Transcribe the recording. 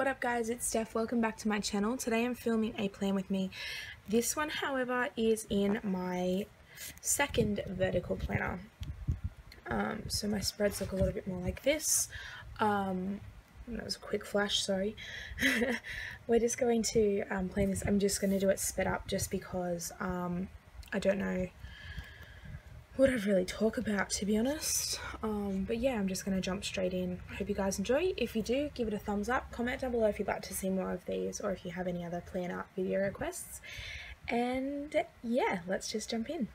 What up guys, it's Steph. Welcome back to my channel. Today I'm filming a plan with me. This one, however, is in my second vertical planner. So my spreads look a little bit more like this. That was a quick flash, sorry. We're just going to plan this. I'm just going to do it sped up just because I don't know what I'd really talk about, to be honest. But yeah, I'm just going to jump straight in. I hope you guys enjoy. If you do, give it a thumbs up. Comment down below if you'd like to see more of these or if you have any other plan art video requests. And yeah, let's just jump in.